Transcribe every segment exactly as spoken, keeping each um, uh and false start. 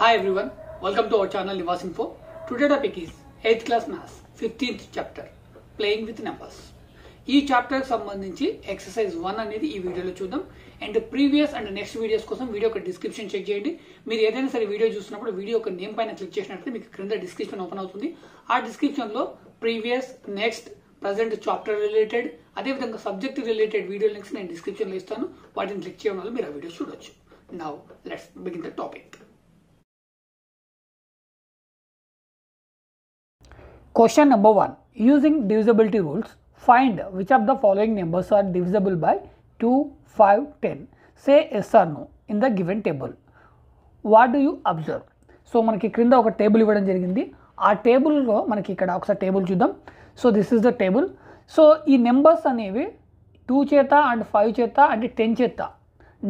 Hi everyone, welcome to our channel Nivas Info. Today topic is eighth class maths, fifteenth chapter, playing with numbers. ఈ chapter కి సంబంధించి exercise one అనేది ఈ వీడియోలో చూద్దాం. And previous and next videos కోసం video యొక్క description check చేయండి. మీరు ఏదైనా సరే వీడియో చూసినప్పుడు వీడియో యొక్క నేమ్ పైన క్లిక్ చేసినట్లయితే మీకు క్రింద డిస్క్రిప్షన్ ఓపెన్ అవుతుంది. ఆ డిస్క్రిప్షన్ లో previous, next, present chapter related, అదేవిధంగా సబ్జెక్ట్ రిలేటెడ్ వీడియో లింక్స్ నేను డిస్క్రిప్షన్ లో ఇస్తాను. వాటిని క్లిక్ చేయడం వల్ల మీరు ఆ వీడియోస్ చూడొచ్చు. Now let's begin the topic. Question number one. Using divisibility rules, find which of the following numbers are divisible by two, five, ten. Say yes or no in the given table. What do you observe? So, manaki krinda oka table ivadam jarigindi. Aa table lo manaki ikkada oka table chuddam. So, this is the table. So, ee numbers anevi two cheta and five cheta and ten cheta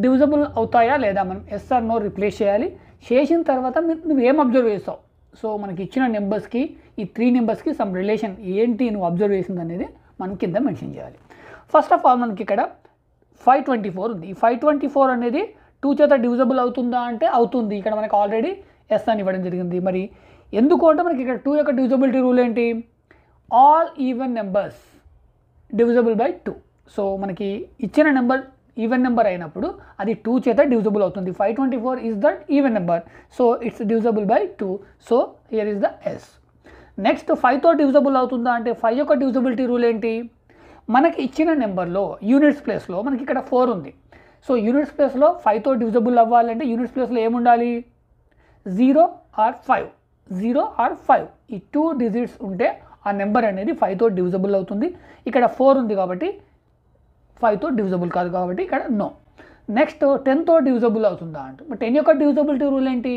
divisible avutaya leda manam yes or no replace cheyali. Chesina tarvata nu em observe chesav. So మనకి ఇచ్చిన నెంబర్స్కి ఈ three నెంబర్స్కి some relation ఏంటి నువ్వు observe చేసింది అనేది మనం కింద మెన్షన్ చేయాలి. ఫస్ట్ ఆఫ్ ఆల్ మనకి ఇక్కడ ఫైవ్ ట్వంటీ ఫోర్ ఉంది. ఈ ఫైవ్ ట్వంటీ ఫోర్ అనేది టూ చేత డివిజబుల్ అవుతుందా అంటే అవుతుంది. ఇక్కడ మనకు ఆల్రెడీ ఎస్ అని ఇవ్వడం జరిగింది. మరి ఎందుకు అంటే మనకి ఇక్కడ టూ యొక్క డివిజబిలిటీ రూల్ ఏంటి, all even numbers divisible by two. So మనకి ఇచ్చిన నెంబర్ ఈవెన్ నెంబర్ అయినప్పుడు అది టూ చేత డివిజబుల్ అవుతుంది. Five twenty four is that even number, so it's divisible by two. So here is the yes. Next ఫైవ్తో divisible అవుతుందా అంటే five యొక్క డివిజబిలిటీ రూల్ ఏంటి, మనకి ఇచ్చిన నెంబర్లో యూనిట్స్ ప్లేస్లో మనకి ఇక్కడ ఫోర్ ఉంది. సో యూనిట్స్ ప్లేస్లో ఫైవ్తో డివిజబుల్ అవ్వాలంటే యూనిట్స్ ప్లేస్లో ఏముండాలి, zero or five, zero or five ఈ టూ డిజిట్స్ ఉంటే ఆ నెంబర్ అనేది ఫైవ్తో డివిజబుల్ అవుతుంది. ఇక్కడ ఫోర్ ఉంది కాబట్టి ఫైవ్తో డివిజబుల్ కాదు కాబట్టి ఇక్కడ నో. నెక్స్ట్ టెన్తో డివిజబుల్ అవుతుందా అంటే టెన్ యొక్క డివిజబిలిటీ రూల్ ఏంటి,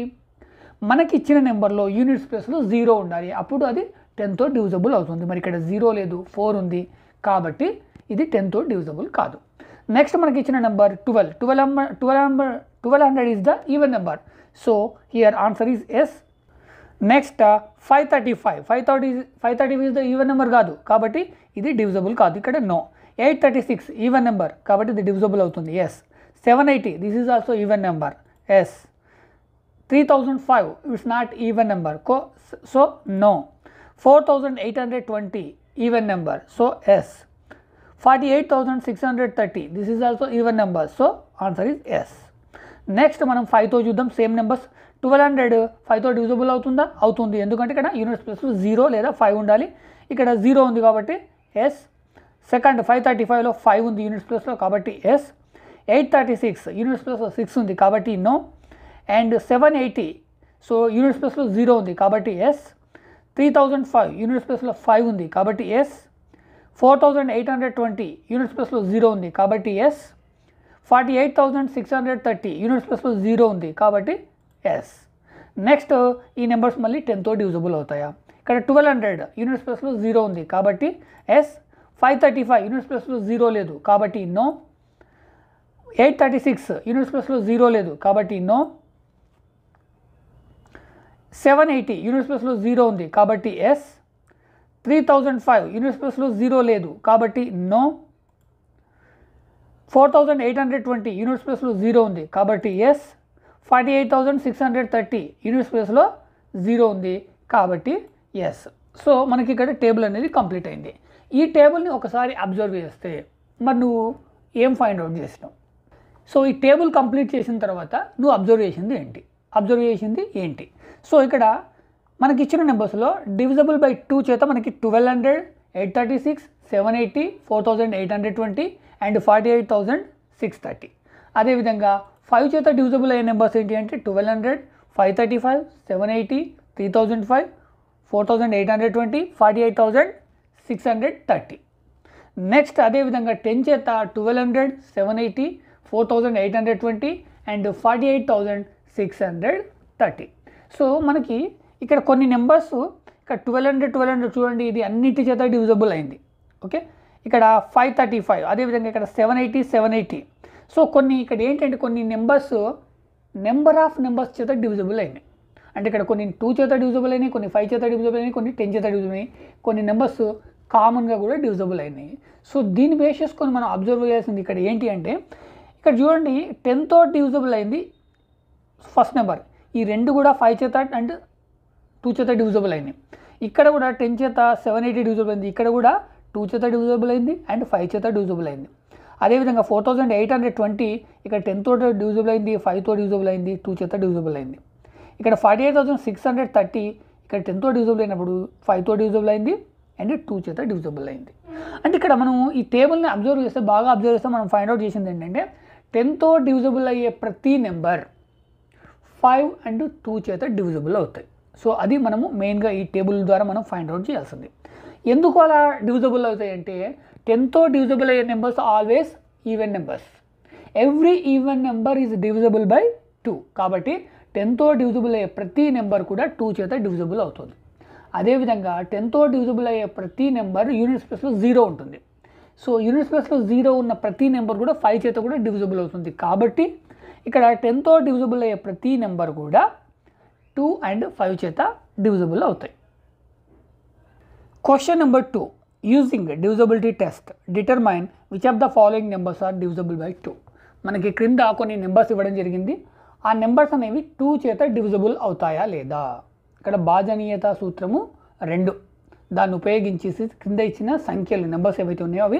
మనకి ఇచ్చిన నెంబర్లో యూనిట్స్ ప్లేస్లో జీరో ఉండాలి, అప్పుడు అది టెన్తో డివిజబుల్ అవుతుంది. మరి ఇక్కడ జీరో లేదు, ఫోర్ ఉంది కాబట్టి ఇది టెన్తో డివిజబుల్ కాదు. నెక్స్ట్ మనకి ఇచ్చిన number twelve, twelve number twelve number twelve hundred is the even number. So here answer is yes. Next five thirty five five thirty five thirty five is the even number కాదు కాబట్టి ఇది divisible కాదు, ఇక్కడ no. Eight thirty six even number కాబట్టి ఇది divisible అవుతుంది, yes. Seven eighty this is also even number, yes. Three thousand five it's not even number, కో so no. Four thousand eight hundred twenty even number, so yes. Forty eight thousand six hundred thirty this is also even number, so answer is yes. Next మనం ఫైవ్తో చూద్దాం, same numbers. Twelve hundred ఫైవ్తో divisible అవుతుందా, అవుతుంది. ఎందుకంటే ఇక్కడ units place zero లేదా five ఉండాలి, ఇక్కడ జీరో ఉంది కాబట్టి ఎస్. సెకండ్ ఫైవ్ థర్టీ ఫైవ్లో ఫైవ్ ఉంది యూనిట్స్ ప్లేస్లో కాబట్టి yes. Eight thirty six units ప్లేస్లో సిక్స్ ఉంది కాబట్టి no. And seven eighty so units ప్లేస్లో జీరో ఉంది కాబట్టి yes. Three thousand five units ప్లేస్లో ఫైవ్ ఉంది కాబట్టి yes. Four thousand eight hundred twenty units ప్లేస్లో జీరో ఉంది కాబట్టి yes. Forty eight thousand six hundred thirty units ప్లేస్లో జీరో ఉంది కాబట్టి ఎస్. నెక్స్ట్ ఈ నెంబర్స్ మళ్ళీ టెన్తో డివిజబుల్ అవుతాయా, ఇక్కడ ట్వెల్వ్ హండ్రెడ్ యూనిట్స్ ప్లేస్లో జీరో ఉంది కాబట్టి yes. Five thirty five units ప్లేస్లో జీరో లేదు కాబట్టి no. Eight thirty six units ప్లేస్లో జీరో లేదు కాబట్టి నో. సెవెన్ ఎయిటీ యూనిట్స్ ప్లేస్లో జీరో ఉంది కాబట్టి yes. Three thousand five units ప్లేస్లో జీరో లేదు కాబట్టి no. Four thousand eight hundred twenty units ప్లేస్లో జీరో ఉంది కాబట్టి yes. Forty eight thousand six hundred thirty units ప్లేస్లో జీరో ఉంది కాబట్టి ఎస్. సో మనకి ఇక్కడ టేబుల్ అనేది కంప్లీట్ అయింది. ఈ టేబుల్ని ఒకసారి అబ్జర్వ్ చేస్తే మరి నువ్వు ఏం ఫైండ్ అవుట్ చేసినావు, సో ఈ టేబుల్ కంప్లీట్ చేసిన తర్వాత నువ్వు అబ్జర్వ్ చేసింది ఏంటి, అబ్జర్వ్ చేసింది ఏంటి. సో ఇక్కడ మనకి ఇచ్చిన నెంబర్స్లో డివిజబుల్ బై టూ చేత మనకి twelve hundred eight thirty six seven eighty four thousand eight hundred twenty and forty eight thousand six thirty అదేవిధంగా ఫైవ్ చేత డివిజబుల్ అయ్యే నెంబర్స్ ఏంటి అంటే twelve hundred five thirty five seven eighty three thousand five four thousand eight hundred twenty forty eight thousand six hundred thirty next అదేవిధంగా ten చేత twelve hundred seven eighty four thousand eight hundred twenty and forty eight thousand six hundred thirty so మనకి ఇక్కడ కొన్ని numbers ఇక్కడ twelve hundred twelve hundred చూడండి ఇది అన్నిటి చేత డివిజబుల్ అయింది. ఓకే, ఇక్కడ ఫైవ్ థర్టీ ఫైవ్ అదేవిధంగా ఇక్కడ seven eighty seven eighty so కొన్ని ఇక్కడ ఏంటంటే కొన్ని నెంబర్స్ నెంబర్ ఆఫ్ నెంబర్స్ చేత డివిజబుల్ అయినాయి. అంటే ఇక్కడ కొన్ని టూ చేత డివిజబుల్ అయినాయి, కొన్ని ఫైవ్ చేత డివిజబుల్ అయినాయి, కొన్ని టెన్ చేత డివిజబుల్ అయినాయి, కొన్ని నెంబర్స్ కామన్గా కూడా డివిజబుల్ అయినాయి. సో దీన్ని బేస్ చేసుకొని మనం అబ్జర్వ్ చేయాల్సింది ఇక్కడ ఏంటి అంటే ఇక్కడ చూడండి టెన్తో డివిజబుల్ అయింది ఫస్ట్ నెంబర్, ఈ రెండు కూడా फाइव చేత అండ్ टू చేత డివిజిబుల్ అయినాయి. ఇక్కడ కూడా टेन చేత सेवन एटी డివిజిబుల్ అయింది. ఇక్కడ కూడా टू చేత డివిజిబుల్ అయింది అండ్ फाइव చేత డివిజిబుల్ అయింది. అదే విధంగా four thousand eight hundred twenty ఇక్కడ टेन తో డివిజిబుల్ అయింది, फाइव తో డివిజిబుల్ అయింది, टू చేత డివిజిబుల్ అయింది. ఇక్కడ forty eight thousand six hundred thirty ఇక్కడ टेन తో డివిజిబుల్ అయినప్పుడు फाइव తో డివిజిబుల్ అయింది అండ్ टू చేత డివిజిబుల్ అయింది. అంటే ఇక్కడ మనం ఈ టేబుల్ ని అబ్జర్వ్ చేస్తే బాగా అబ్జర్వ్ చేస్తే మనం ఫైండ్ అవుట్ చేసింది ఏంటంటే टेन తో డివిజిబుల్ అయ్యే ప్రతి నెంబర్ फाइव అండ్ टू చేత డివిజిబుల్ అవుతాయి. సో అది మనము మెయిన్ గా ఈ టేబుల్ ద్వారా మనం ఫైండ్ అవుట్ చేయాల్సింది. ఎందుకు అలా డివిజిబుల్ అవుతాయి అంటే टेन తో డివిజిబుల్ అయ్యే numbers always even numbers. Every even number is divisible by two. కాబట్టి टेन తో డివిజిబుల్ అయ్యే ప్రతి నెంబర్ కూడా टू చేత డివిజిబుల్ అవుతుంది. అదే విధంగా टेन తో డివిజిబుల్ అయ్యే ప్రతి నెంబర్ యూనిట్ స్పేస్ లో జీరో ఉంటుంది. సో యూనిట్ స్పేస్ లో జీరో ఉన్న ప్రతి నెంబర్ కూడా फाइव చేత కూడా డివిజిబుల్ అవుతుంది. కాబట్టి ఇక్కడ टेन తో డివిజిబుల్ అయ్యే ప్రతి నెంబర్ కూడా टू అండ్ फाइव చేత డివిజిబుల్ అవుతాయి. Question number two. Using divisibility test determine which of the following numbers are divisible by two. మనకి క్రింద కొన్ని నెంబర్స్ ఇవ్వడం జరిగింది. ఆ నెంబర్స్ అనేవి टू చేత డివిజిబుల్ అవుతాయా లేదా ఇక్కడ భాజనీయత సూత్రము రెండు దాన్ని ఉపయోగించేసి కింద ఇచ్చిన సంఖ్యలు నెంబర్స్ ఏవైతే ఉన్నాయో అవి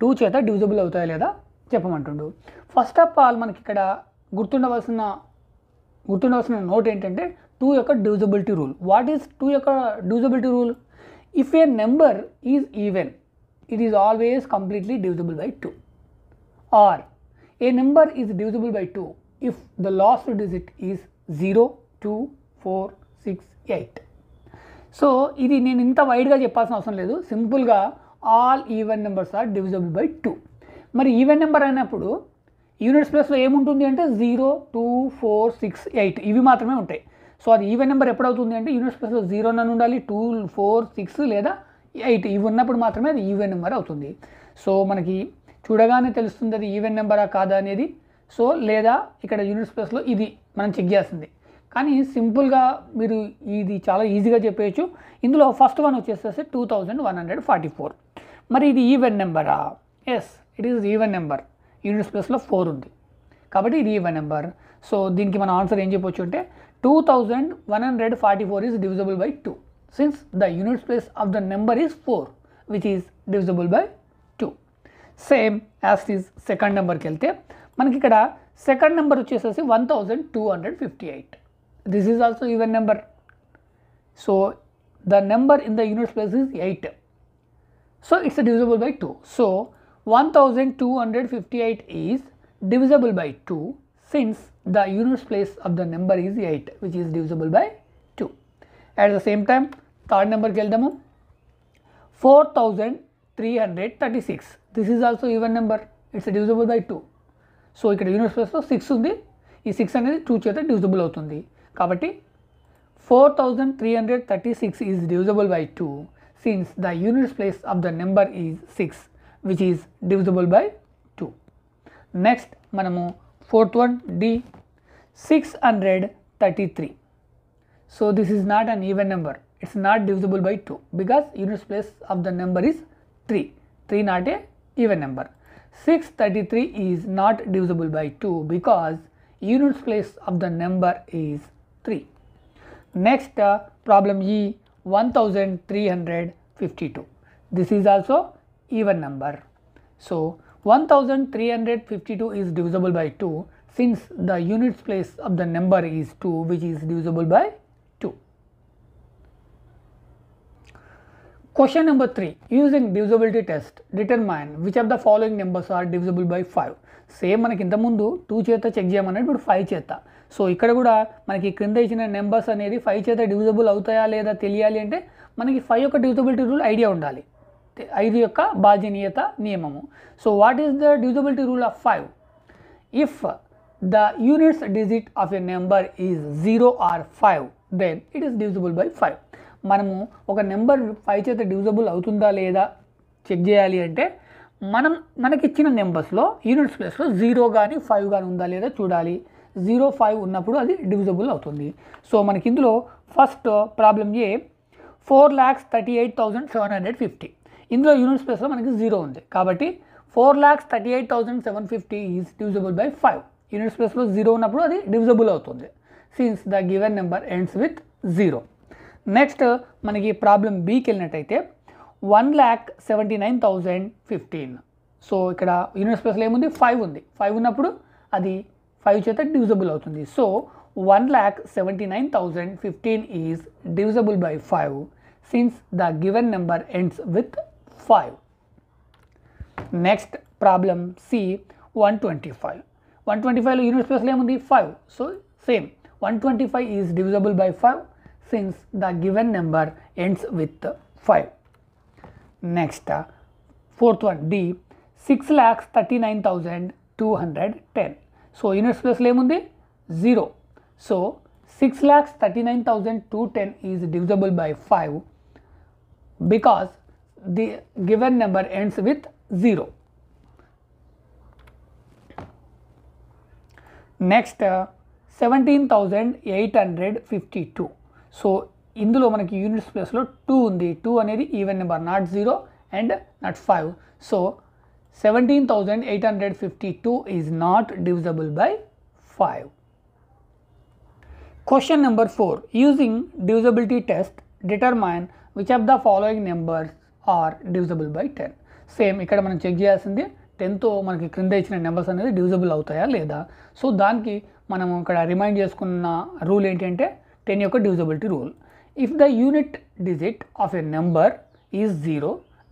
टू చేత డివిజిబుల్ అవుతాయా లేదా చెప్పమంటుండు. ఫస్ట్ ఆఫ్ ఆల్ మనకి ఇక్కడ గుర్తుండవలసిన గుర్తుండవలసిన నోట్ ఏంటంటే टू యొక్క divisibility rule. What is two యొక్క divisibility rule? If a number is even it is always completely divisible by two. Or a number is divisible by two if the last digit is zero two four six eight. So ఇది నేను ఇంత వైడ్గా చెప్పాల్సిన అవసరం లేదు. సింపుల్గా all even numbers are divisible by two. మరి even number అయినప్పుడు యూనిట్స్ ప్లేస్లో ఏముంటుంది అంటే zero two four six eight ఇవి మాత్రమే ఉంటాయి. సో అది ఈవెన్ నెంబర్ ఎప్పుడవుతుంది అంటే యూనిట్స్ ప్లేస్లో జీరో నన్ను ఉండాలి, టూ ఫోర్ సిక్స్ లేదా ఎయిట్ ఇవి ఉన్నప్పుడు మాత్రమే అది ఈవెన్ నెంబర్ అవుతుంది. సో మనకి చూడగానే తెలుస్తుంది అది ఈవెన్ నెంబరా కాదా అనేది. సో లేదా ఇక్కడ యూనిట్స్ ప్లేస్లో ఇది మనం చెక్ చేయాల్సింది. కానీ సింపుల్గా మీరు ఇది చాలా ఈజీగా చెప్పేయచ్చు. ఇందులో ఫస్ట్ వన్ వచ్చేసేసి two thousand one hundred forty four. మరి ఇది ఈవెన్ నెంబరా? Yes it is even number. Unit స్పేస్లో ఫోర్ ఉంది కాబట్టి ఇది ఈవెన్ నెంబర్. సో దీనికి మన ఆన్సర్ ఏం చెప్పొచ్చు అంటే two thousand one hundred forty four is divisible by two since the unit space of the number is four which is divisible by two. Same as is second నెంబర్కి వెళ్తే మనకి ఇక్కడ second number వచ్చేసేసి one thousand two hundred fifty eight. This is also even number, so the number in the unit space is eight, so it's divisible by two. So one thousand two hundred fifty-eight is divisible by two since the unit place of the number is eight which is divisible by two. At the same time third number keldamu four thousand three hundred thirty-six. This is also even number, it's divisible by two. So ikkada unit space lo six undi, ee six anedi two cheta divisible avutundi కాబట్టి four thousand three hundred thirty six is divisible by two since the unit place of the number is six which is divisible by two. Next मनमु fourth one D six hundred thirty three. So this is not an even number, it's not divisible by two because unit place of the number is three. Three not a even number. Six thirty three is not divisible by two because unit place of the number is three. Next uh, problem E one thousand three hundred fifty-two. This is also even number. So one thousand three hundred fifty-two is divisible by two since the unit place of the number is two which is divisible by two. Question number three. Using divisibility test determine which of the following numbers are divisible by five. Same మనకి ఇంతకుముందు two చేత check చేయమన్నది ఇప్పుడు five చేత. So ఇక్కడ కూడా మనకి క్రింద ఇచ్చిన నెంబర్స్ అనేది फाइव చేత డివిజిబుల్ అవుతాయా లేదా తెలియాలి అంటే మనకి फाइव యొక్క డివిజిబిలిటీ రూల్ ఐడియా ఉండాలి, ఐదు యొక్క భాజనీయత నియమము. So what is the divisibility rule of five? If the units digit of a number is zero or five then it is divisible by five. మనము ఒక నెంబర్ फाइव చేత divisible అవుతుందా లేదా చెక్ చేయాలి అంటే మనం మనకి ఇచ్చిన నెంబర్స్లో యూనిట్స్ ప్లేస్లో జీరో కానీ फाइव కానీ ఉందా లేదా చూడాలి. జీరో फाइव ఉన్నప్పుడు అది డివిజిబుల్ అవుతుంది. సో మనకి ఇందులో first problem A four lakhs thirty eight thousand seven hundred fifty. ఇందులో యూనిట్స్ ప్లేస్లో మనకి జీరో ఉంది కాబట్టి four lakhs thirty eight thousand seven fifty is divisible by five. Units ప్లేస్లో జీరో ఉన్నప్పుడు అది డివిజిబుల్ అవుతుంది. since the given number ends with zero. Next మనకి ప్రాబ్లం బీకి వెళ్ళినట్టయితే one lakh seventy nine thousand fifteen. So ఇక్కడ యూనిట్స్ ప్లేస్లో ఏముంది, ఫైవ్ ఉంది. ఫైవ్ ఉన్నప్పుడు అది ఫైవ్ చేత డివిజబుల్ అవుతుంది. So one lakh seventy nine thousand fifteen is divisible by five since the given number ends with five. Next problem C one twenty five. One twenty ఫైవ్లో units ప్లేస్లో ఏముంది, five. So same one twenty five is divisible by five since the given number ends with five. Next, uh, fourth one D, six lakhs thirty nine thousand two hundred ten. So units place le mundi zero. So six lakhs thirty nine thousand two ten is divisible by five because the given number ends with zero. Next, uh, seventeen thousand eight hundred fifty two. So ఇందులో మనకి units ప్లేస్లో two ఉంది. Two అనేది even number, not zero and not five. So seventeen thousand eight hundred fifty two is not divisible by five. Question number four, using divisibility test determine which of the following numbers are divisible by ten. Same ఇక్కడ మనం check చేయాల్సింది టెన్తో మనకి క్రింద ఇచ్చిన numbers అనేది divisible అవుతాయా లేదా. So దానికి మనం ఇక్కడ రిమైండ్ చేసుకున్న రూల్ ఏంటంటే టెన్ యొక్క divisibility rule. If the unit digit of a number is zero,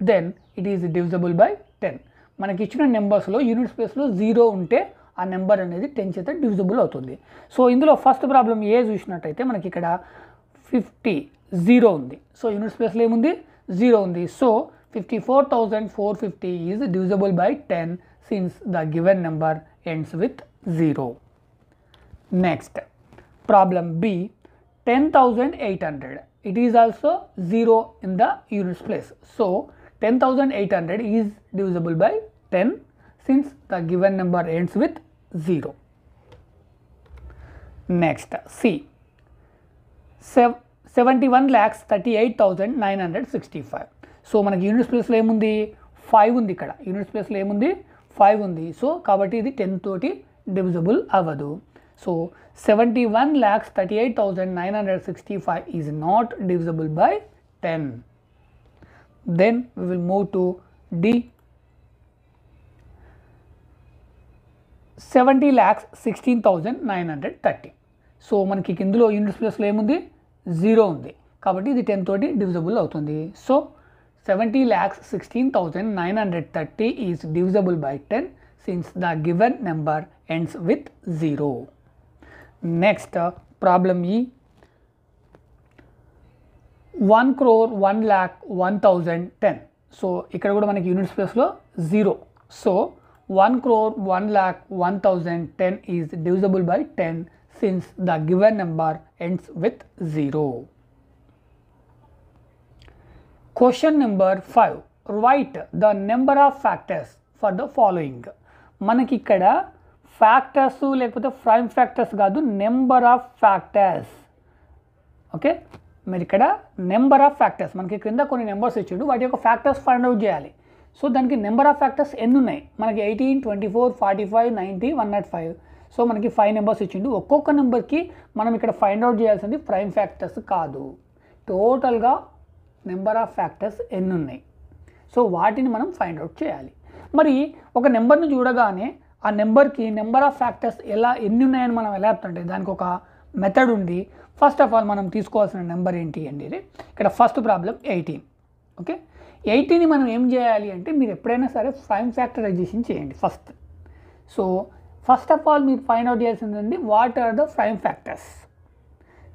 then it is divisible by ten. మనకి ఇచ్చిన నెంబర్స్లో యూనిట్ స్పేస్లో జీరో ఉంటే ఆ నెంబర్ అనేది టెన్ చేత divisible అవుతుంది. సో ఇందులో ఫస్ట్ ప్రాబ్లం ఏ చూసినట్టయితే మనకి ఇక్కడ ఫిఫ్టీ జీరో ఉంది. సో యూనిట్ స్పేస్లో ఏముంది, జీరో ఉంది. So fifty four thousand four fifty is divisible by ten since the given number ends with zero. Next problem B, ten thousand eight hundred. It is also zero in the units place. So ten thousand eight hundred is divisible by ten since the given number ends with zero. Next C, seventy-one lakhs thirty-eight thousand nine hundred sixty-five. So మనకి units ప్లేస్లో ఏముంది, five ఉంది. ఇక్కడ units ప్లేస్లో ఏముంది, five ఉంది. So కాబట్టి ఇది టెన్ తోటి డివిజబుల్ అవ్వదు. So seventy-one lakhs thirty-eight thousand nine hundred sixty-five is not divisible by ten. Then we will move to D. seventy lakhs sixteen thousand nine hundred thirty. So manaki kindulo units place lo emundi, zero undi. Kabatti idi ten todi divisible avutundi. So seventy lakhs sixteen thousand nine hundred thirty is divisible by ten since the given number ends with zero. Next uh, problem E, one crore one lakh one thousand ten. So ikkada kuda manaki unit space lo zero. So one crore one lakh one thousand ten is divisible by ten since the given number ends with zero. Question number five, write the number of factors for the following. మనకి ఇక్కడ factors లేకపోతే prime factors కాదు, number of factors. Okay, మరి ఇక్కడ number of factors మనకి క్రింద కొన్ని numbers ఇచ్చాడు, వాటి యొక్క ఫ్యాక్టర్స్ ఫైండ్ అవుట్ చేయాలి. సో దానికి నెంబర్ ఆఫ్ ఫ్యాక్టర్స్ ఎన్ని ఉన్నాయి, మనకి eighteen twenty four forty five ninety one not five. So మనకి ఫైవ్ నెంబర్స్ ఇచ్చిండు. ఒక్కొక్క నెంబర్కి మనం ఇక్కడ ఫైండ్ అవుట్ చేయాల్సింది ప్రైమ్ ఫ్యాక్టర్స్ కాదు, టోటల్గా నెంబర్ ఆఫ్ ఫ్యాక్టర్స్ ఎన్ని ఉన్నాయి. సో వాటిని మనం ఫైండ్ అవుట్ చేయాలి. మరి ఒక నెంబర్ని చూడగానే ఆ నెంబర్కి నెంబర్ ఆఫ్ ఫ్యాక్టర్స్ ఎలా ఎన్ని ఉన్నాయని మనం ఎలా చెప్తుంటే దానికి ఒక మెథడ్ ఉంది. ఫస్ట్ ఆఫ్ ఆల్ మనం తీసుకోవాల్సిన నెంబర్ ఏంటి అండి, ఇక్కడ ఫస్ట్ ప్రాబ్లం ఎయిటీన్. ఓకే, ఎయిటీన్ని మనం ఏం చేయాలి అంటే, మీరు ఎప్పుడైనా సరే ప్రైమ్ ఫ్యాక్టరైజేషన్ చేయండి first. So first of all మీరు ఫైండ్ అవుట్ చేయాల్సిందండి what are the prime factors.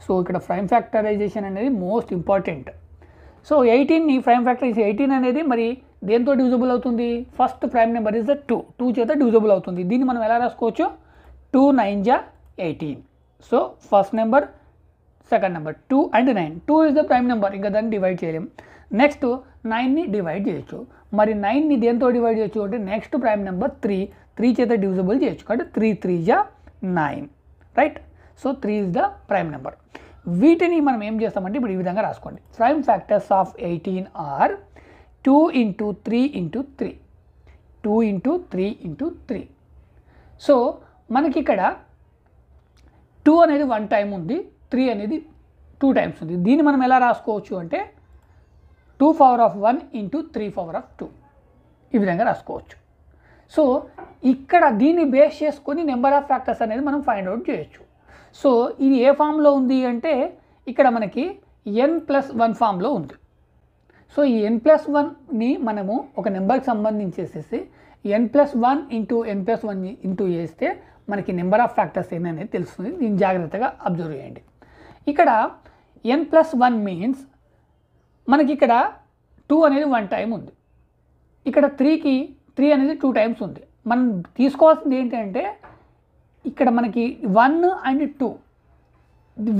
So ఇక్కడ ప్రైమ్ ఫ్యాక్టరైజేషన్ అనేది మోస్ట్ ఇంపార్టెంట్. సో ఎయిటీన్ని ప్రైమ్ ఫ్యాక్టరైజ్, ఎయిటీన్ అనేది మరి దేంతో డివిజబుల్ అవుతుంది, first prime number is the two, two చేత డివిజబుల్ అవుతుంది. దీన్ని మనం ఎలా రాసుకోవచ్చు, టూ నైన్ జా eighteen. So first number, second number two and nine. Two is the prime number, ఇంకా దాన్ని డివైడ్ చేయలేం. నెక్స్ట్ నైన్ని డివైడ్ చేయొచ్చు. మరి నైన్ని దేంతో డివైడ్ చేయొచ్చు అంటే next prime number three, three చేత డివిజబుల్ చేయొచ్చు. అంటే త్రీ త్రీ జా nine, right. So three is the prime number. వీటిని మనం ఏం చేస్తామంటే ఇప్పుడు ఈ విధంగా రాసుకోండి. Prime factors of eighteen are two into three into three, two into three into three. So మనకి ఇక్కడ टू अने वन टाइम उ थ्री अने टू टाइम्स उ दी मन रासुकोवच्चु अंटे two power of one into three power of two ई विधंगा रासुकोवच्चु। सो इक्कड़ दीनी बेस चेसुकोनि नंबर आफ फैक्टर्स अनेदी मनं फाइंड आउट चेयोच्चु। सो इदी ए फॉर्म लो उंदी अंटे इक्कड़ मनकी n प्लस वन फॉर्म लो उंदी। सो ई n प्लस वन नि मनमु ओक नंबर की संबंधिंचेसेसी n plus one into n plus one into चेस्ते मनकी नंबर आफ फैक्टर्स एन्नि अनेदी तेलुस्तुंदी। दीनिनि जाग्रत्तगा अब्जर्व चेయండి। इक्कड़ n प्लस वन मीन्स मनकी इक्कड़ टू अनेदी वन टाइम उंदी, इक्कड़ थ्री की थ्री अने टू टाइम्स उ मन तीसुकोवाल्सिंदि इक्कड़ मनकी वन अंड टू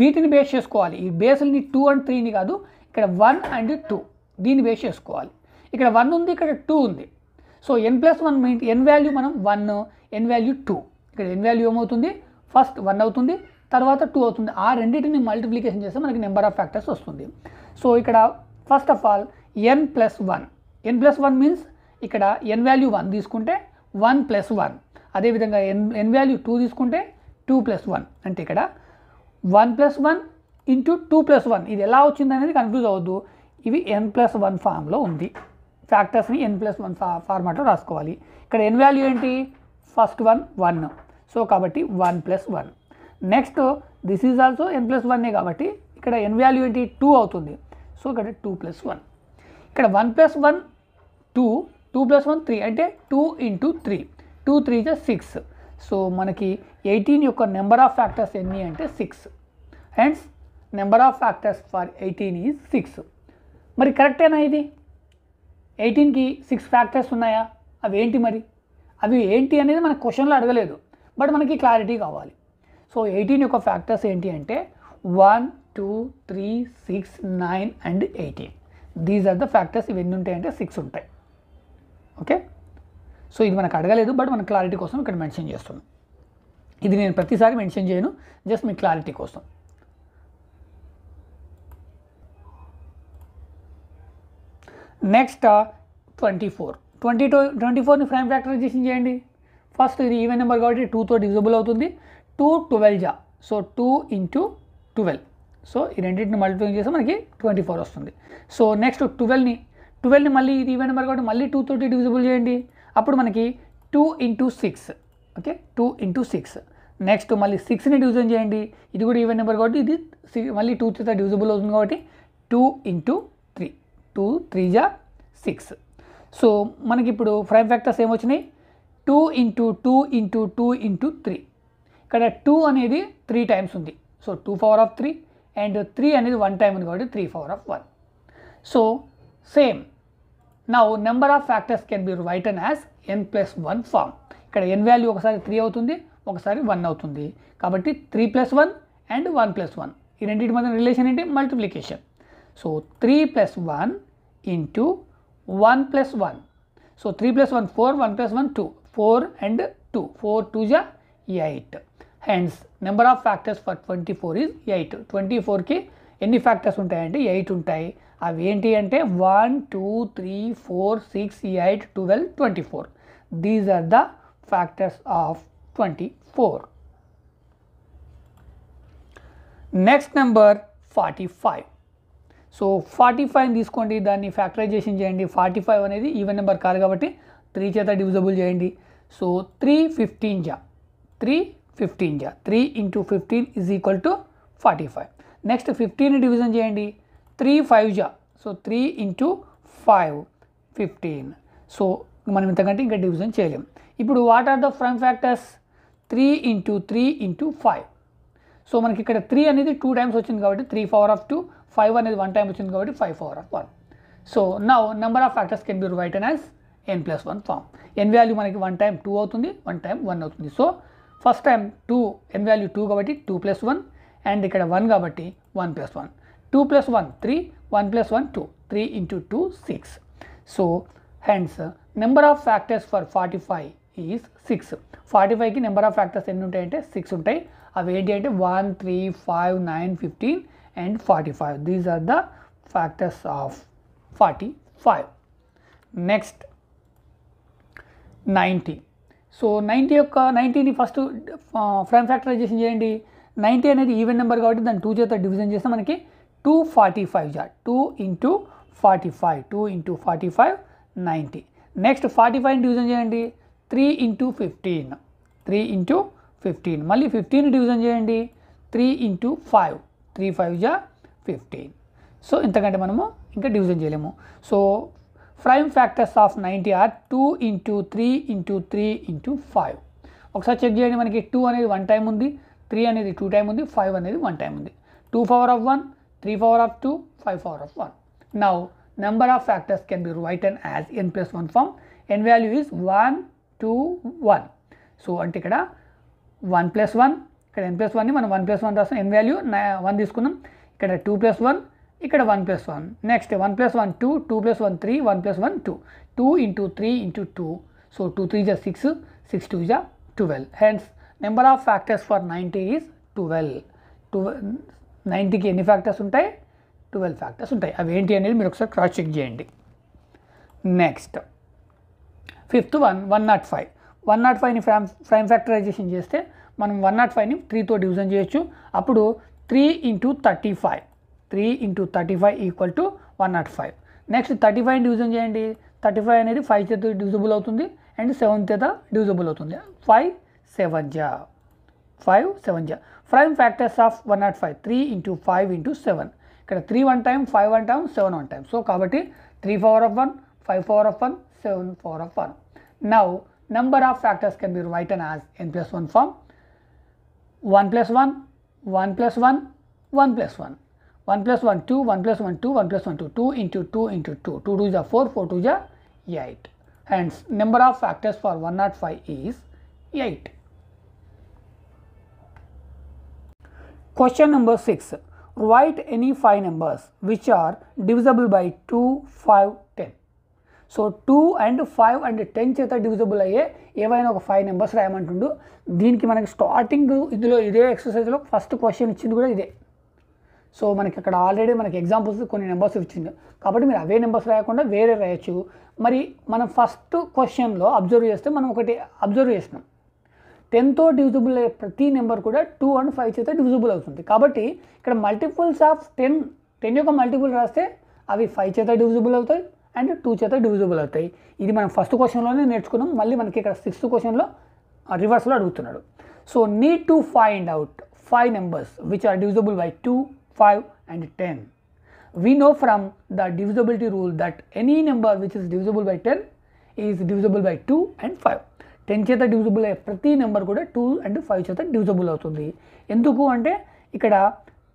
वीटिनि बेस चेसुकोवाली। बेसल्नि टू अंड थ्री नि कादु, इक्कड़ वन अंड टू दीनि बेस चेसुकोवाली। इक्कड़ वन उंदी, इक्कड़ टू उंदी। So n plus one means n value మనం वन, n వాల్యూ टू, ఇక్కడ n వాల్యూ ఏమవుతుంది ఫస్ట్ वन అవుతుంది తర్వాత टू అవుతుంది। ఆ రెండిటిని మల్టిప్లికేషన్ చేస్తే మనకి నెంబర్ ఆఫ్ ఫ్యాక్టర్స్ వస్తుంది। సో ఇక్కడ first of all n plus one, n plus one means ఇక్కడ n వాల్యూ वन తీసుకుంటే वन ప్లస్ वन, అదే విధంగా n n వాల్యూ टू తీసుకుంటే टू ప్లస్ वन, అంటే ఇక్కడ one plus one into two plus one. ఇది ఎలా వచ్చింది అనేది కన్ఫ్యూజ్ అవ్వద్దు, ఇవి n ప్లస్ वन ఫామ్ లో ఉంది। फैक्टर्स ని n ప్లస్ वन ఫార్మాట్ లో రాసుకోవాలి। ఇక్కడ n వాల్యూ ఏంటి ఫస్ట్ वन वन, సో కాబట్టి one plus one. Next this is also n plus one ఏ కాబట్టి ఇక్కడ n వాల్యూ ఏంటి टू అవుతుంది, సో ఇక్కడ टू ప్లస్ वन, ఇక్కడ one plus one two, two plus one three अंटे two into three, two three is six. So मन की एटीन योक्क नंबर आफ फैक्टर्स एन्नी अंटे six, hence number of factors for eighteen is six. मरी करेक्टेना इदी? एटीन की सिक्स फैक्टर्स उन्नाया, अवि एंटी मरी अवि एंटी अनेदी मन क्वेश्चन लो अडगलेदु, बट मनकी क्लारिटी कावाली। सो एटीन योक्क फैक्टर्स एंटी अंटे one two three six nine and eighteen, these are the factors. इवन्नी उंटायंटे सिक्स उंटायि। ओके सो इदि मनकु अडगलेदु, बट मन क्लारिटी कोसम इक्कड मेंशन चेस्तुन्ना। इदि नेनु प्रतिसारी मेंशन चेयनु, जस्ट मी क्लारिटी कोसम। Next twenty four, twenty four नि प्राइम फैक्टराइजेशन चेयंడి। फस्ट इदि ఈవెన్ नंबर काबट्टी टू तो డివిజిబుల్ అవుతుంది, टू ट्वेल्व जा, so two into twelve, so ఈ రెండిటిని మల్టిప్లై చేస్తే మనకి ट्वेंटी फोर వస్తుంది। సో నెక్స్ట్ ट्वेल्व ని ट्वेल्व ని మళ్ళీ ఇది ఈవెన్ నెంబర్ కాబట్టి మళ్ళీ टू तो డివిజిబుల్ చేయండి, అప్పుడు మనకి two into six, okay two into six. Next మళ్ళీ सिक्स ని డివిజన్ చేయండి, ఇది కూడా ఈవెన్ నెంబర్ కాబట్టి ఇది మళ్ళీ टू తో డివిజిబుల్ అవుతుంది కాబట్టి two into three, two three जा सिक्स। సో మనకి ఇప్పుడు ప్రైమ్ ఫ్యాక్టర్స్ ఏమ వచ్చేని two into two into two into three, ఇక్కడ टू అనేది थ्री టైమ్స్ ఉంది, so two power of three and three అనేది वन టైమ్ ఉంది కాబట్టి three power of one. So same now number of factors can be written as n plus one form. ikkada n value okasari three avutundi okasari one avutundi kabatti three plus one and one plus one ee renditi madhya relation enti multiplication. so three plus one into one plus one, so three plus one four, one plus one two, four and two, four two ja eight, hence number of factors for twenty four is eight. Twenty four ki ఎన్ని factors ఉంటాయంటే eight ఉంటాయి, అవి ఏంటి అంటే one two three four six eight twelve twenty four, these are the factors of twenty four. Next number forty five. So forty five ని తీసుకోండి, దాన్ని factorization చేయండి. ఫార్టీ ఫైవ్ అనేది ఈవెన్ నెంబర్ కాదు కాబట్టి थ्री చేత డివిజిబుల్ చేయండి, సో थ्री फिफ्टीन जा, थ्री फिफ्टीन जा, three into fifteen is equal to forty five. Next fifteen ని డివిజన్ చేయండి, थ्री फाइव जा, so three into five fifteen, so మనం ఇంతకంటే ఇంకా డివిజన్ చేయలేం. ఇప్పుడు what are the prime factors three into three into five, so మనకి ఇక్కడ थ्री అనేది टू టైమ్స్ వచ్చింది కాబట్టి three power of two, five అనేది वन టైం వచ్చింది కాబట్టి five power of one. So now number of factors can be written as n plus one form. n value మనకి one time two అవుతుంది, one time one అవుతుంది. So first time two, n value to కాబట్టి two plus one and ఇక్కడ one కాబట్టి one plus one, two plus one three, one plus one two, three into two six. So hence number of factors for forty five is six. Forty ఫైవ్కి number of factors ఎన్ని ఉంటాయంటే six ఉంటాయి, అవి ఏంటి అంటే one three five nine fifteen and forty five, these are the factors of forty five. Next ninety. So ninety యొక్క నైంటీని first prime factorization చేయండి, नाइंटी అనేది ఈవెన్ నెంబర్ కాబట్టి దాన్ని टू చేత డివిజన్ చేస్తే మనకి टू फ़ोर्टी फ़ाइव జా two into forty five two into forty five ninety next forty five ని డివిజన్ చేయండి three into fifteen three into fifteen మళ్ళీ फ़िफ़्टीन ని డివిజన్ చేయండి three into five three five జా फ़िफ़्टीन సో ఇంతకంటే మనము ఇంకా డివిజన్ చేయలేము so prime factors of ninety are two into three into three into five ఒకసారి చెక్ చేయండి మనకి टू అనేది वन టైం ఉంది थ्री అనేది टू టైం ఉంది फाइव అనేది वन టైం ఉంది two power of one three power of two five power of one now number of factors can be written as n plus one form n value is one two one so అంటే ఇక్కడ one plus one ఇక్కడ n plus one ని మనం one plus one రాస్తాం n value one తీసుకున్నాం ఇక్కడ two plus one ఇక్కడ one plus one next one plus one two two plus one three one plus one two two into three into two so two three जा six six two जा twelve hence number of factors for ninety is twelve twelve ninety की एन factors उठाई twelve factors उठाई अवेंटी अने मेरे को क्रॉस चेक చేయండి next fifth one one O five one O five ని ఫ్రైమ్ ఫ్రైమ్ ఫ్యాక్టరైజేషన్ చేస్తే మనం वन ओ फ़ाइव ని थ्री తో డివిజన్ చేయొచ్చు అప్పుడు three into thirty five three into thirty five equal to one O five next thirty five ని division చేయండి thirty five అనేది फ़ाइव చేత డివిజిబుల్ అవుతుంది అండ్ सेवन చేత డివిజిబుల్ అవుతుంది फ़ाइव सेवन జా फ़ाइव सेवन జా prime factors of one O five three into five into seven ఇక్కడ three one time five one time seven one time so కాబట్టి three power of one five power of one seven power of one now number of factors can be written as n plus one form one plus one one plus one one plus one one plus one two one plus one two one plus one two two into two into two two जा four four two जा eight hence number of factors for one O five is eight. Question number six. Write any five numbers which are divisible by two, five, ten. So two and five and ten చేత divisible అయ్యే ఏవైనా ఒక five numbers రాయమంటుండు దీనికి మనకి starting ఇందులో ఇదే exercise లో first question ఇచ్చింది కూడా ఇదే సో మనకి అక్కడ ఆల్రెడీ మనకి ఎగ్జాంపుల్స్ కొన్ని నెంబర్స్ ఇచ్చింది కాబట్టి మీరు అవే నెంబర్స్ రాయకుండా వేరే రాయొచ్చు మరి మనం ఫస్ట్ క్వశ్చన్లో అబ్జర్వ్ చేస్తే మనం ఒకటి అబ్జర్వ్ చేసినాం टेन తో డివిజిబుల్ అయ్యే ప్రతి నెంబర్ కూడా टू అండ్ फ़ाइव చేత డివిజిబుల్ అవుతుంది కాబట్టి ఇక్కడ మల్టిపుల్స్ ఆఫ్ टेन टेन యొక్క మల్టిపుల్ రాస్తే అవి फ़ाइव చేత డివిజిబుల్ అవుతాయి అండ్ टू చేత డివిజిబుల్ అవుతాయి ఇది మనం ఫస్ట్ క్వశ్చన్లోనే నేర్చుకున్నాం మళ్ళీ మనకి ఇక్కడ సిక్స్త్ క్వశ్చన్లో రివర్స్లో అడుగుతున్నాడు so need to find out five numbers which are divisible by two, five and ten. We know from the divisibility rule that any number which is divisible by ten is divisible by two and five. Ten చేత divisible అయ్యే ప్రతి number కూడా two and five చేత divisible అవుతుంది ఎందుకు అంటే ఇక్కడ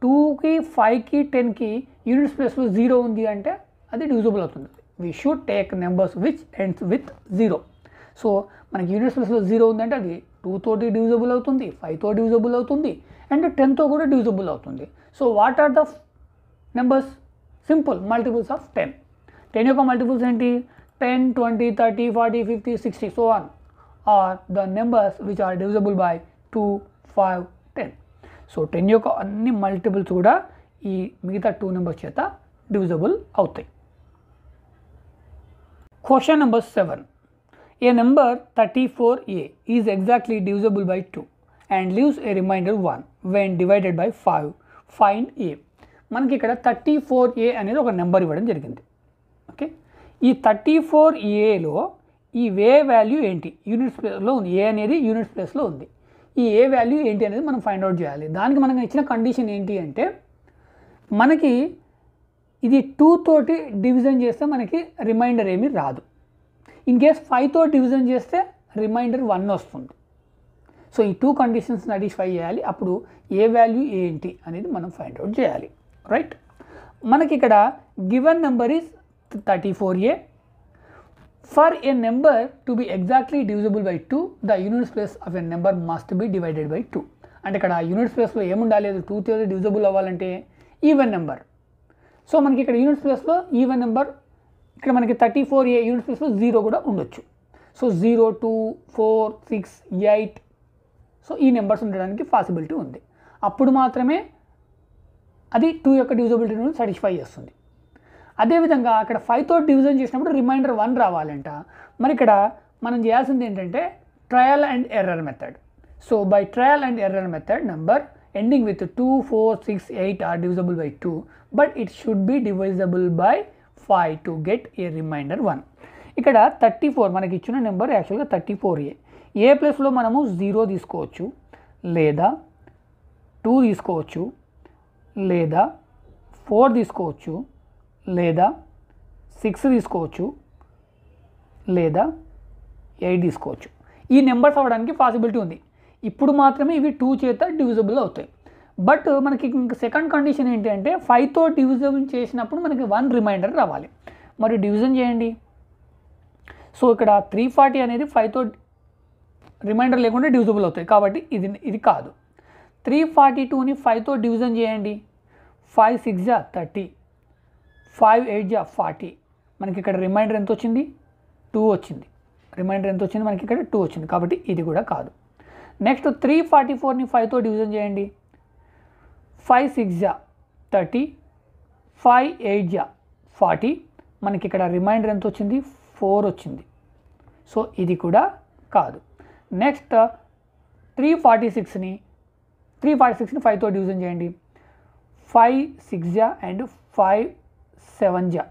to కి फ़ाइव కి टेन కి యూనిట్స్ ప్లేస్ లో ज़ीरो ఉంది అంటే అది divisible అవుతుంది we should take numbers which ends with zero సో మనకి యూనిట్స్ ప్లేస్ లో ज़ीरो ఉంది అంటే అది टू తోటి divisible అవుతుంది फ़ाइव తోటి divisible అవుతుంది and टेन తో కూడా divisible అవుతుంది so what are the numbers simple multiples of ten ten యొక్క మల్టిపుల్స్ ఏంటి ten, twenty, thirty, forty, fifty, sixty so on are the numbers which are divisible by two, five, ten so ten యొక్క అన్ని multiples కూడా ఈ మిగతా two numbers చేత divisible అవుతాయి question number seven a number thirty four A is exactly divisible by two and leaves a remainder one when divided by five find a మనకి ఇక్కడ thirty four ए అనేది ఒక నెంబర్ ఇవ్వడం జరిగింది ఓకే ఈ thirty four ए లో ఈ a వాల్యూ ఏంటి యూనిట్స్ ప్లేస్ లో ఉంది a అనేది యూనిట్స్ ప్లేస్ లో ఉంది ఈ a వాల్యూ ఏంటి అనేది మనం ఫైండ్ అవుట్ చేయాలి దానికి మనకి ఇచ్చిన కండిషన్ ఏంటి అంటే మనకి ఇది टू తోటి డివిజన్ చేస్తే మనకి రిమైండర్ ఏమీ రాదు ఇన్ కేస్ फ़ाइव తో డివిజన్ చేస్తే రిమైండర్ वन వస్తుంది సో ఈ टू కండిషన్స్ సాటిస్ఫై చేయాలి అప్పుడు a వాల్యూ ఏంటి అనేది మనం ఫైండ్ అవుట్ చేయాలి రైట్ మనకి ఇక్కడ given number is thirty four A for a number to be exactly divisible by two the unit space of a number must be divided by two అంటే ఇక్కడ unit స్పేస్లో ఏముండాలి అది टू తో divisible అవ్వాలంటే ఈవెన్ నెంబర్ సో మనకి ఇక్కడ unit స్పేస్లో ఈవెన్ నెంబర్ ఇక్కడ మనకి थर्टी फ़ोर ए యూనిట్ స్పేస్లో ज़ीरो కూడా ఉండొచ్చు so zero, two, four, six, eight so ఈ నెంబర్స్ ఉండడానికి పాసిబిలిటీ ఉంది అప్పుడు మాత్రమే అది टू యొక్క డివిజిబిలిటీని సాటిస్ఫై చేస్తుంది అదేవిధంగా అక్కడ फ़ाइव తో డివిజన్ చేసినప్పుడు రిమైండర్ वन రావాలంట మరి ఇక్కడ మనం చేయాల్సింది ఏంటంటే trial and error method so by trial and error method number ending with two, four, six, eight are divisible by two, but it should be divisible by five to get a remainder one. इकड़ा thirty four मन की इच्छा number actual thirty four A plus मन zero तीसुकोवच्चु लेदा two तीसुकोवच्चु लेदा four तीसुकोवच्चु लेदा सिक्स तीसुकोवच्चु लेदा एट तीसुकोवच्चु ఈ నెంబర్స్ అవడానికి పాసిబిలిటీ ఉంది. ఇప్పుడు మాత్రమే ఇవి टू చేత డివిజిబుల్ అవుతాయి. బట్ మనకి ఇంకా సెకండ్ కండిషన్ ఏంటంటే फाइव తో డివిజన్ చేసినప్పుడు మనకి वन రిమైండర్ రావాలి. మరి డివిజన్ చేయండి. సో ఇక్కడ थ्री फोर्टी అనేది फाइव తో రిమైండర్ లేకుండా డివిజిబుల్ అవుతాయి కాబట్టి ఇది ఇది కాదు. थ्री फोर्टी टू ని फाइव తో డివిజన్ చేయండి. फाइव सिक्स जा थर्टी, फाइव एट जा फोर्टी. మనకి ఇక్కడ రిమైండర్ ఎంత వచ్చింది? टू వచ్చింది. रिमाइंडर एंत वच्चिंदी मनकि इक्कड टू वच्चिंदी काबट्टि इदि कूडा कादु. नेक्स्ट थ्री फोर्टी फोर नि फाइव तो डिविजन चेयंडी. फाइव सिक्स जा थर्टी, फाइव एट जा फोर्टी. मनकि इक्कड रिमाइंडर एंत वच्चिंदी? फोर वच्चिंदी. सो इदि कूडा कादु. नेक्स्ट थ्री फोर्टी सिक्स नि थ्री फोर्टी सिक्स नि फाइव तो डिविजन चेयंडी. फाइव सिक्स जा अंड फाइव सेवन जा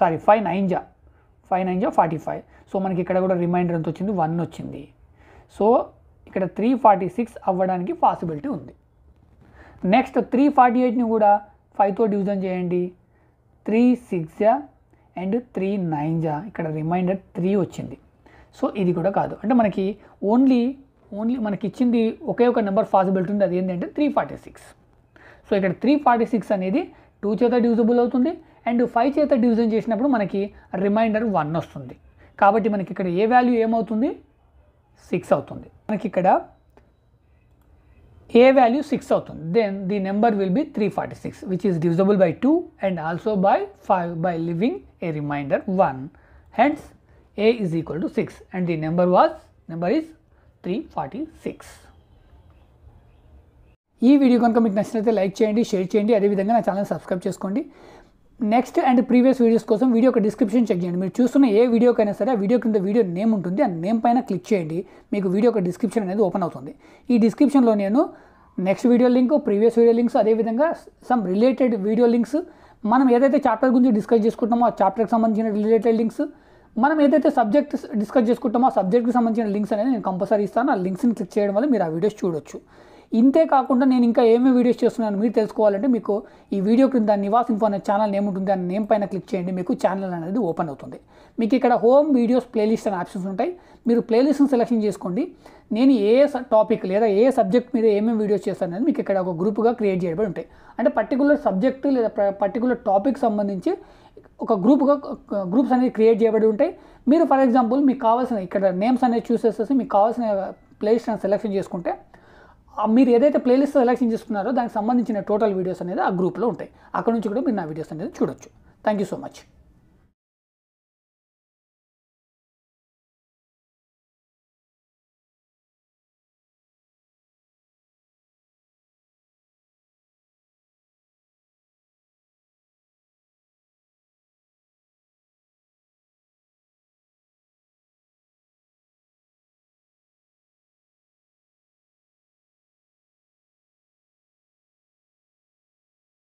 सारी फाइव नाइन जा फाइव नाइन जा फोर्टी फाइव. सो मन की रिमाइंडर अंत वन वे. सो इक थ्री फारटी सिक्स अव्वानी पासीबिटी उ. Next three forty eight five तो डिविजन चयी. Three six and three nine जा इक रिमाइंडर थ्री वे. सो इध का अंत मन की ओनली ओनली मन की नंबर पासीबिटी अद थ्री फारटी सिक्स. सो इक थ्री फारटी सिक्स अने टू चेत डिविजिबल अंड फाइव चेत डिविजन चेसिनप्पुडु मन की रिमाइंडर वन वस्तुंदी काबट्टी मन की ए वाल्यू एमवुतुंदी सिक्स अवुतुंदी. मन की ए वाल्यू सिक्स अवुतुंदी. Then the number will be three forty six which is divisible by two and also by five by leaving a remainder one. Hence A is equal to six and the number was number is three forty six. ఈ video గనుక మీకు నచ్చినట్లయితే like చేయండి, share చేయండి, అదే విధంగా నా channel subscribe చేసుకోండి. నెక్స్ట్ అండ్ ప్రీవియస్ వీడియోస్ కోసం వీడియో యొక్క డిస్క్రిప్షన్ చెక్ చేయండి. మీరు చూస్తున్న ఏ వీడియోకైనా సరే ఆ వీడియో కింద వీడియో నేమ్ ఉంటుంది, ఆ నేమ్ పైన క్లిక్ చేయండి, మీకు వీడియో యొక్క డిస్క్రిప్షన్ అనేది ఓపెన్ అవుతుంది. ఈ డిస్క్రిప్షన్లో నేను next video link, previous video links, అదేవిధంగా సమ్ రిలేటెడ్ వీడియో లింక్స్, మనం ఏదైతే చాప్టర్ గురించి డిస్కస్ చేసుకుంటామో ఆ చాప్టర్కి సంబంధించిన రిలేటెడ్ లింక్స్, మనం ఏదైతే సబ్జెక్ట్ డిస్కస్ చేసుకుంటామో ఆ సబ్జెక్ట్కి సంబంధించిన లింక్స్ అనేది నేను కంపల్సరీ ఇస్తాను. ఆ లింక్స్ని క్లిక్ చేయడం వల్ల మీరు ఆ వీడియోస్ చూడొచ్చు. ఇంతే కాకుండా నేను ఇంకా ఏమేమి వీడియోస్ చేస్తున్నాను మీరు తెలుసుకోవాలంటే మీకు ఈ వీడియో క్రింద నివాస్ ఇన్ఫో అనే ఛానల్ నేమ్ ఉంటుంది, ఆ నేమ్ పైన క్లిక్ చేయండి, మీకు ఛానల్ అనేది ఓపెన్ అవుతుంది. మీకు ఇక్కడ హోమ్ వీడియోస్, ప్లేలిస్ట్ అనే ఆప్షన్స్ ఉంటాయి. మీరు ప్లేలిస్ట్ని సెలెక్షన్ చేసుకోండి. నేను ఏ టాపిక్ లేదా ఏ సబ్జెక్ట్ మీద ఏమేమి వీడియోస్ చేస్తాను అనేది మీకు ఇక్కడ ఒక గ్రూప్గా క్రియేట్ చేయబడి ఉంటాయి. అంటే పర్టికులర్ సబ్జెక్ట్ లేదా పర్టికులర్ టాపిక్ సంబంధించి ఒక గ్రూప్గా గ్రూప్స్ అనేది క్రియేట్ చేయబడి ఉంటాయి. మీరు ఫర్ ఎగ్జాంపుల్ మీకు కావాల్సిన ఇక్కడ నేమ్స్ అనేది చూసేసేసి మీకు కావాల్సిన ప్లేలిస్ట్ అనేది సెలెక్షన్ చేసుకుంటే మీరు ఏదైతే ప్లేలిస్ట్ సెలెక్షన్ చేసుకున్నారో దానికి సంబంధించిన టోటల్ వీడియోస్ అనేది ఆ గ్రూప్లో ఉంటాయి. అక్కడ నుంచి కూడా మీరు నా వీడియోస్ అనేది చూడొచ్చు. Thank you so much.